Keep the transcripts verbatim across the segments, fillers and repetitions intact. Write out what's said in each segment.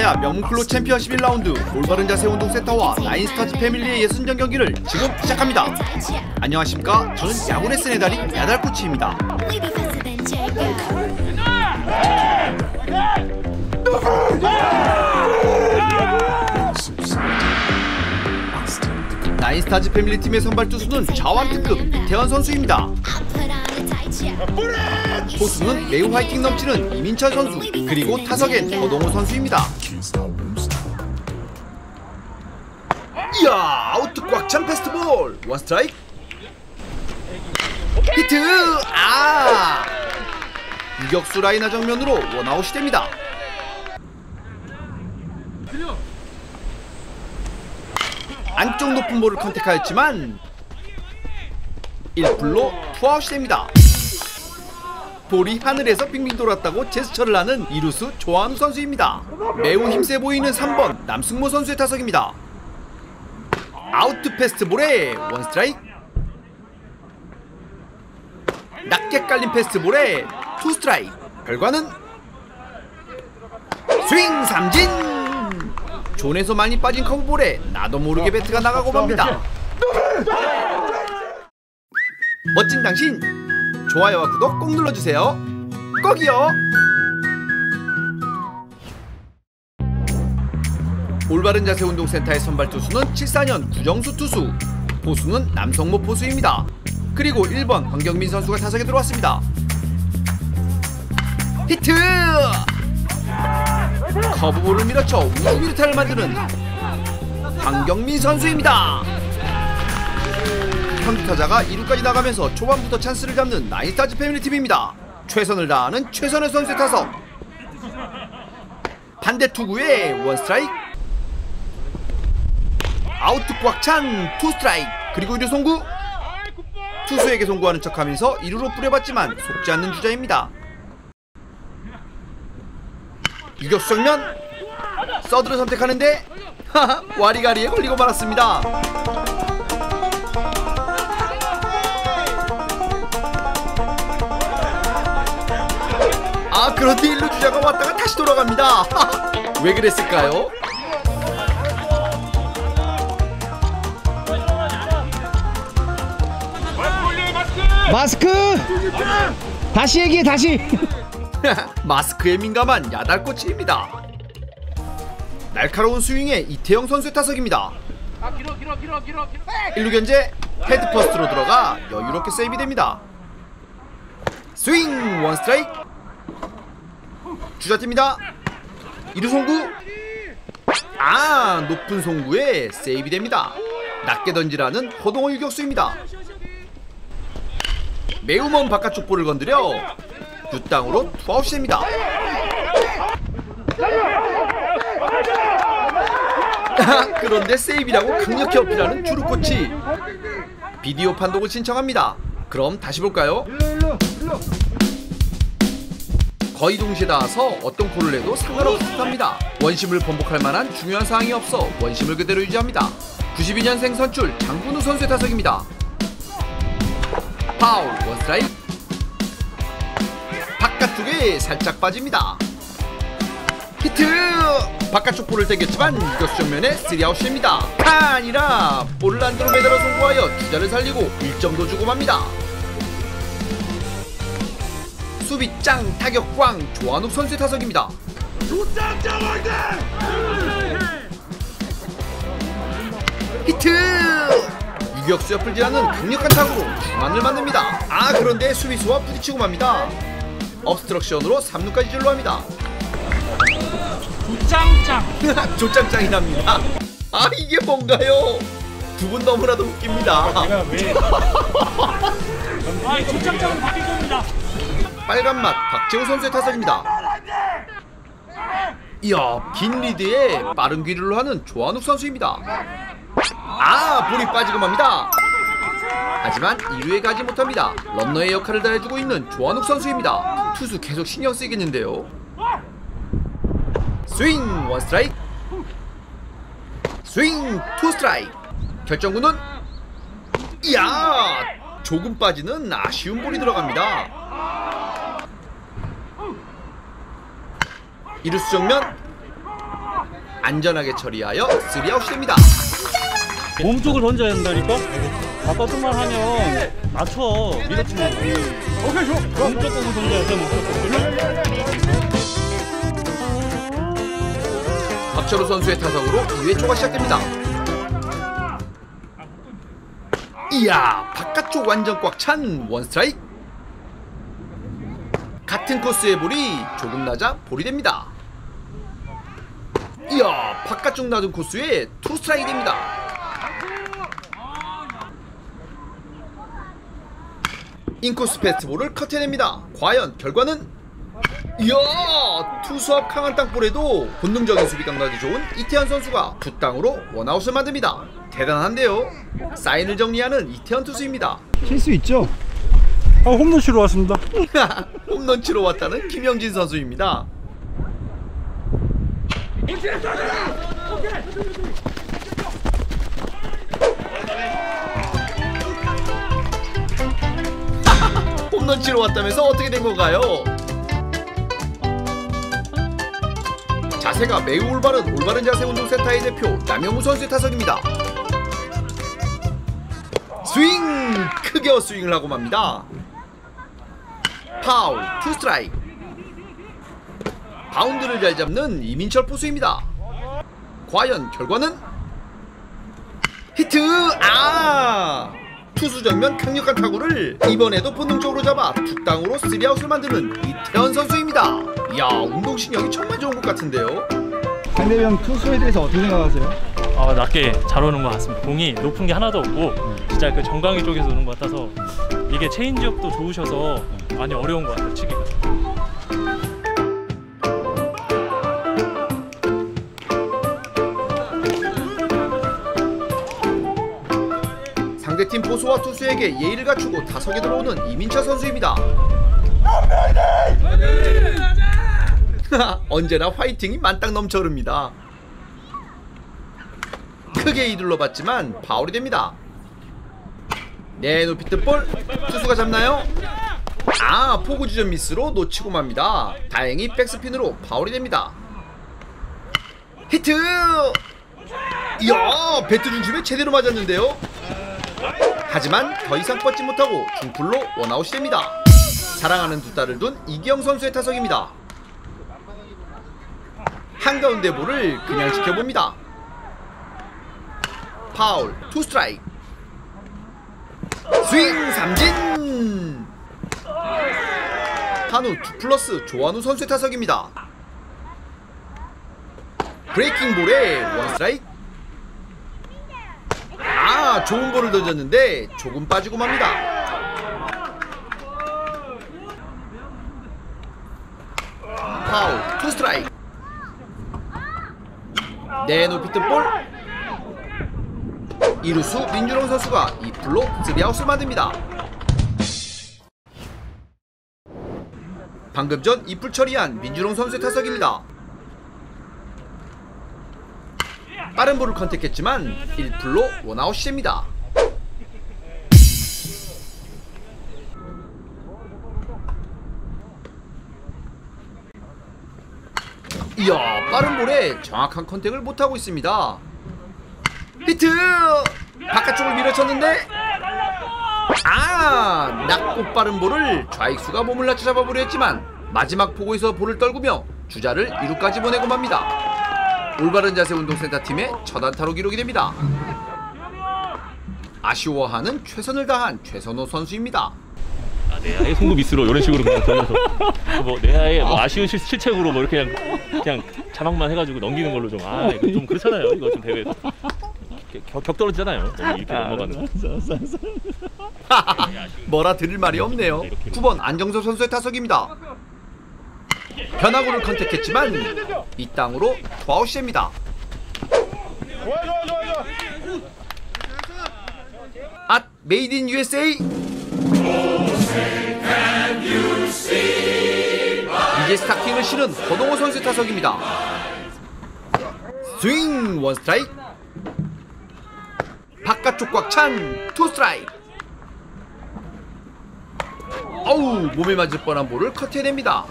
하야 명문클로 챔피언 십일 라운드 올바른자세운동센터와 라인스타즈 패밀리의 예선전 경기를 지금 시작합니다. 안녕하십니까, 저는 야구 레슨의 달인 야달코치입니다. 라인스타즈 패밀리 팀의 선발 투수는 좌완특급 이태현 선수입니다. 포수는 매우 화이팅 넘치는 이민철 선수, 그리고 타석엔 허동호 선수입니다. 이야, 아웃 꽉 찬 패스트볼! 원 스트라이크! 히트! 아! 유격수 라이너 정면으로 원아웃이 됩니다. 안쪽 높은 볼을 컨택하였지만 일 풀로 투아웃이 됩니다. 볼이 하늘에서 빙빙 돌았다고 제스처를 하는 이루수 조한우 선수입니다. 매우 힘세 보이는 삼 번 남승모 선수의 타석입니다. 아웃 패스트볼에 원 스트라이크, 낮게 깔린 패스트볼에 투 스트라이크. 결과는 스윙 삼진! 존에서 많이 빠진 커브볼에 나도 모르게 배트가 나가고 맙니다. 멋진 당신! 좋아요와 구독 꼭 눌러주세요. 꼭이요! 올바른자세운동센터의 선발 투수는 칠사년 구정수 투수, 포수는 남성모 포수입니다. 그리고 일 번 황경민 선수가 타석에 들어왔습니다. 히트! 커브볼을 밀어쳐 우중유타를 만드는 황경민 선수입니다. 평타자가 이루까지 나가면서 초반부터 찬스를 잡는 라인스타즈 패밀리 팀입니다. 최선을 다하는 최선의 선수의 타석, 반대 투구에 원 스트라이크, 아웃 꽉 찬 투 스트라이크. 그리고 이루 송구, 투수에게 송구하는 척하면서 이루로 뿌려봤지만 속지 않는 주자입니다. 유격수 정면 서드를 선택하는데 와리가리에 걸리고 말았습니다. 아, 그런데 일루 주자가 왔다가 다시 돌아갑니다. 왜 그랬을까요? 마스크! 다시 얘기해, 다시! 마스크에 민감한 야달코치입니다. 날카로운 스윙에 이태영 선수의 타석입니다. 일루 견제, 헤드 퍼스트로 들어가 여유롭게 세이브 됩니다. 스윙! 원 스트라이크! 주자팀입니다. 이루 송구, 아, 높은 송구에 세이브 됩니다. 낮게 던지라는 허동호 유격수입니다. 매우 먼 바깥쪽 볼을 건드려 두 땅으로 투아웃이 됩니다. 그런데 세이브라고 강력히 어필하는 주루코치, 비디오 판독을 신청합니다. 그럼 다시 볼까요? 거의 동시에 닿아서 어떤 콜을 해도 상관없습니다. 원심을 번복할 만한 중요한 사항이 없어 원심을 그대로 유지합니다. 구십이년생 선출 장군우 선수의 타석입니다. 파울, 원 스트라이크, 바깥쪽에 살짝 빠집니다. 히트! 바깥쪽 볼을 당겼지만 유격수 정면에 쓰리아웃입니다. 아니라 볼을 안으로 매달아 송구하여 주자를 살리고 일 점도 주고 맙니다. 수비 짱, 타격 꽝, 조한욱 선수의 타석입니다. 히트! 유격수 옆을 지나는 강력한 타구로 중안을 만듭니다. 아, 그런데 수비수와 부딪히고 맙니다. 업스트럭션으로 삼루까지 진로합니다. 조짱짱! 조짱짱이 납니다. 아, 이게 뭔가요? 두 분 너무나도 웃깁니다. 내가 왜... 아, 조짱짱은 바뀔 겁니다. 빨간맛 박재호 선수의 타석입니다. 이야, 긴 리드에 빠른 귀를로 하는 조한욱 선수입니다. 아, 볼이 빠지고 맙니다. 하지만 이루에 가지 못합니다. 런너의 역할을 다해주고 있는 조한욱 선수입니다. 투수 계속 신경 쓰이겠는데요. 스윙, 원 스트라이크, 스윙, 투 스트라이크. 결정구는, 이야, 조금 빠지는 아쉬운 볼이 들어갑니다. 이루수 정면 안전하게 처리하여 쓰리아웃이 됩니다. 몸쪽을 던져야 된다니까? 바깥쪽만 하면 맞춰. 밀어치면 오케이, 좋아. 몸쪽 공을 던져야 돼. 박철우 선수의 타석으로 이 회 초가 시작됩니다. 이야, 바깥쪽 완전 꽉 찬 원스트라이크. 같은 코스의 볼이 조금 낮아 볼이 됩니다. 이야, 바깥쪽 낮은 코스에 투 스트라이크 됩니다. 인코스 패스트볼을 커트해냅니다. 과연 결과는? 이야, 투수 앞 강한 땅볼에도 본능적인 수비 감각이 좋은 이태현 선수가 두 땅으로 원아웃을 만듭니다. 대단한데요. 사인을 정리하는 이태현 투수입니다. 실수 있죠? 아, 홈런 치러 왔습니다. 홈런 치러 왔다는 김영진 선수입니다. 홈런 치러 왔다면서 어떻게 된 건가요? 자세가 매우 올바른 올바른 자세운동센터의 대표 남영우 선수의 타석입니다. 스윙! 크게 헛스윙을 하고 맙니다. 파울, 투 스트라이크. 바운드를 잘 잡는 이민철 포수입니다. 과연 결과는? 히트! 아! 투수 정면 강력한 타구를 이번에도 본능적으로 잡아 두 땅으로 쓰리아웃을 만드는 이태현 선수입니다. 이야, 운동신경이 정말 좋은 것 같은데요. 상대방 투수에 대해서 어떻게 생각하세요? 아, 낮게 잘 오는 것 같습니다. 공이 높은 게 하나도 없고 진짜 그 정강이 쪽에서 오는 것 같아서 이게 체인지업도 좋으셔서 많이 어려운 것 같아요, 치기가. 상대팀 포수와 투수에게 예의를 갖추고 타석에 들어오는 이민철 선수입니다. 언제나 화이팅이 만땅 넘쳐 흐릅니다. 크게 이둘러 봤지만 파울이 됩니다. 네, 높이 뜬 볼. 투수가 잡나요? 아, 포구 지점 미스로 놓치고 맙니다. 다행히 백스핀으로 파울이 됩니다. 히트! 이야, 배트 중심에 제대로 맞았는데요. 하지만 더 이상 뻗지 못하고 중풀로 원아웃이 됩니다. 사랑하는 두 딸을 둔 이기영 선수의 타석입니다. 한가운데 볼을 그냥 지켜봅니다. 파울, 투 스트라이크. 스윙, 삼진. 한우 투 플러스 조한우 선수의 타석입니다. 브레이킹 볼에 원 스트라이크. 아, 좋은 볼을 던졌는데 조금 빠지고 맙니다. 파울, 투 스트라이크. 네, 높이 뜬 볼. 이루수 민준홍 선수가 이 풀로 쓰리아웃을 만듭니다. 방금 전 이 풀 처리한 민준홍 선수의 타석입니다. 빠른 볼을 컨택했지만 일 풀로 원아웃이 됩니다. 이야, 빠른 볼에 정확한 컨택을 못하고 있습니다. 히트! 바깥쪽을 밀어쳤는데 아! 낮고 빠른 볼을 좌익수가 몸을 낮춰 잡아보려 했지만 마지막 포구에서 볼을 떨구며 주자를 이 루까지 보내고 맙니다. 올바른 자세 운동센터 팀의 첫 안타로 기록이 됩니다. 아쉬워하는 최선을 다한 최선호 선수입니다. 아, 내야의 송구 미스로 이런 식으로 그냥 던져서 뭐 내야의 뭐 아쉬운 실, 실책으로 뭐 이렇게 그냥, 그냥 자막만 해가지고 넘기는 걸로 좀 아 이거 좀 그렇잖아요. 이거 좀 대회에서 격, 격 떨어지잖아요. 이렇게 아, 넘어가는. 뭐라 드릴 말이 없네요. 구 번 안정섭 선수의 타석입니다. 변화구를 컨택했지만 이 땅으로 투아웃이 됩니다. 앗, 메이드 인 유에스에이. 이제 스타팅을 실은 권홍호 선수의 타석입니다. 스윙, 원 스트라이크. 바깥쪽 꽉 찬 투 스트라이크. 어우, 몸에 맞을 뻔한 볼을 커트해냅니다.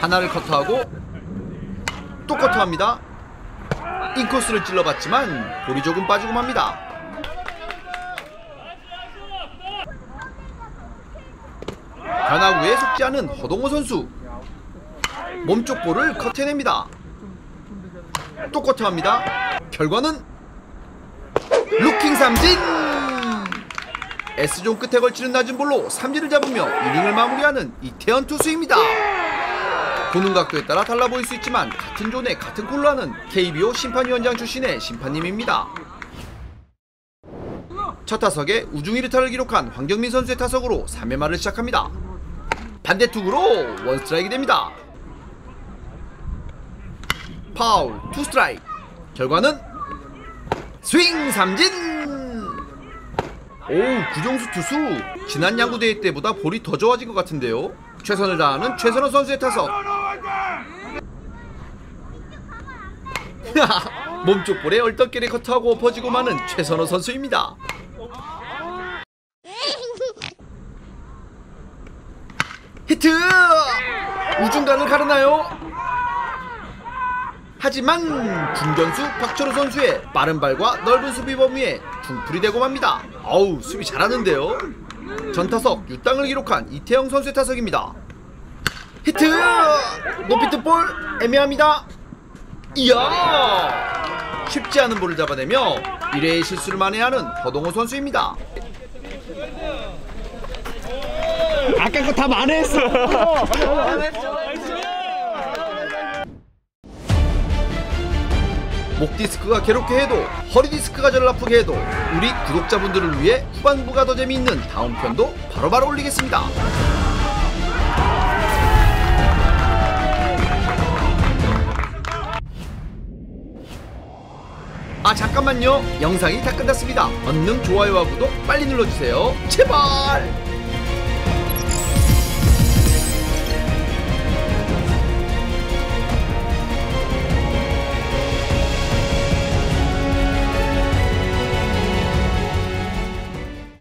하나를 커트하고 또 커트합니다. 인코스를 찔러봤지만 볼이 조금 빠지고 맙니다. 변화구에 속지 않은 허동호 선수, 몸쪽 볼을 커트해냅니다. 또 커트합니다. 결과는 루킹 삼진! S존 끝에 걸치는 낮은 볼로 삼진을 잡으며 이닝을 마무리하는 이태현 투수입니다. 보는 각도에 따라 달라 보일 수 있지만 같은 존에 같은 콜로 하는 케이비오 심판위원장 출신의 심판님입니다. 첫 타석에 우중이 루타를 기록한 황경민 선수의 타석으로 삼회 말을 시작합니다. 반대 투구로 원스트라이크 됩니다. 파울, 투스트라이크. 결과는 스윙 삼진! 오우, 구종수 투수. 지난 야구대회 때보다 볼이 더 좋아진 것 같은데요. 최선을 다하는 최선호 선수의 타석. 몸쪽 볼에 얼떨결에 커트하고 엎어지고 마는 최선호 선수입니다. 히트! 우중간을 가르나요? 하지만 중견수 박철호 선수의 빠른 발과 넓은 수비 범위에 중풀이 되고 맙니다. 아우, 수비 잘하는데요. 전타석 육 당을 기록한 이태영 선수의 타석입니다. 히트! 높이 뜬 볼 애매합니다. 이야! 쉽지 않은 볼을 잡아내며 일회의 실수를 만회하는 허동호 선수입니다. 아까 거 다 만회했어. 목디스크가 괴롭게 해도 허리디스크가 절 아프게 해도 우리 구독자분들을 위해 후반부가 더 재미있는 다음 편도 바로바로 올리겠습니다. 아 잠깐만요, 영상이 다 끝났습니다. 얼른 좋아요와 구독 빨리 눌러주세요. 제발.